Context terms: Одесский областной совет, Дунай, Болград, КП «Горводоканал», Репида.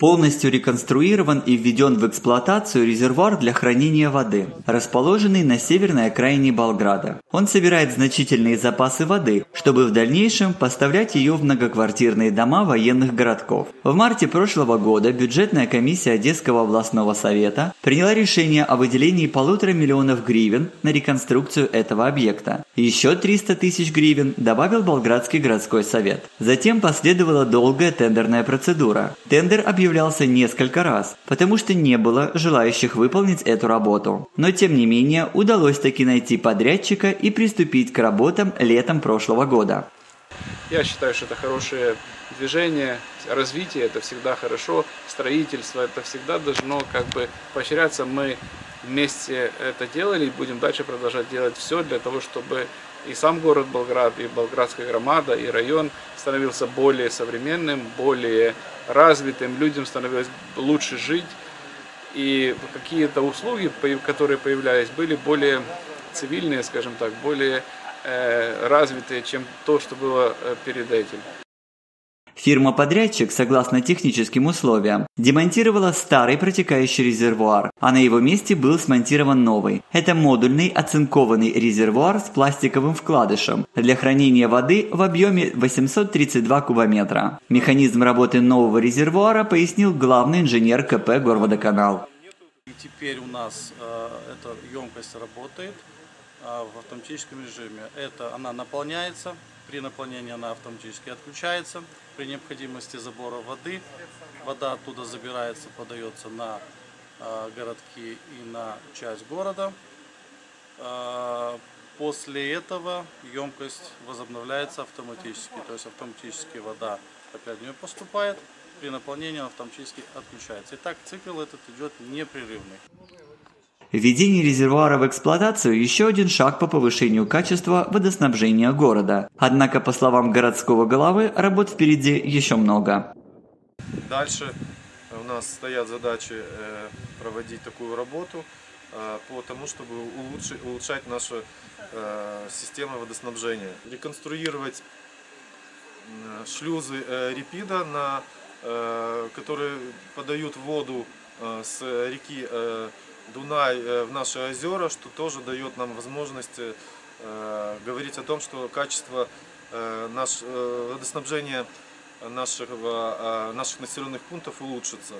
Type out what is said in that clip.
Полностью реконструирован и введен в эксплуатацию резервуар для хранения воды, расположенный на северной окраине Болграда. Он собирает значительные запасы воды, чтобы в дальнейшем поставлять ее в многоквартирные дома военных городков. В марте прошлого года бюджетная комиссия Одесского областного совета приняла решение о выделении 1,5 миллиона гривен на реконструкцию этого объекта. Еще 300 тысяч гривен добавил Болградский городской совет. Затем последовала долгая тендерная процедура. Тендер объявлялся несколько раз, потому что не было желающих выполнить эту работу. Но тем не менее удалось таки найти подрядчика и приступить к работам летом прошлого года. Я считаю, что это хорошее движение, развитие, это всегда хорошо, строительство, это всегда должно поощряться. Мы вместе это делали и будем дальше продолжать делать все для того, чтобы и сам город Болград, и болградская громада, и район становился более современным, более развитым, людям становилось лучше жить, и какие-то услуги, которые появлялись, были более цивильные, скажем так, более развитые, чем то, что было перед этим. Фирма-подрядчик, согласно техническим условиям, демонтировала старый протекающий резервуар, а на его месте был смонтирован новый. Это модульный оцинкованный резервуар с пластиковым вкладышем для хранения воды в объеме 832 кубометра. Механизм работы нового резервуара пояснил главный инженер КП «Горводоканал». Теперь у нас эта емкость работает в автоматическом режиме. Она наполняется. При наполнении она автоматически отключается. При необходимости забора воды, вода оттуда забирается, подается на городки и на часть города. После этого емкость возобновляется автоматически. То есть автоматически вода опять в нее поступает. При наполнении она автоматически отключается. И так цикл этот идет непрерывный. Введение резервуара в эксплуатацию – еще один шаг по повышению качества водоснабжения города. Однако, по словам городского головы, работ впереди еще много. Дальше у нас стоят задачи проводить такую работу по тому, чтобы улучшать нашу систему водоснабжения. Реконструировать шлюзы Репида, которые подают воду с реки Дунай в наши озера, что тоже дает нам возможность говорить о том, что качество водоснабжения наших населенных пунктов улучшится.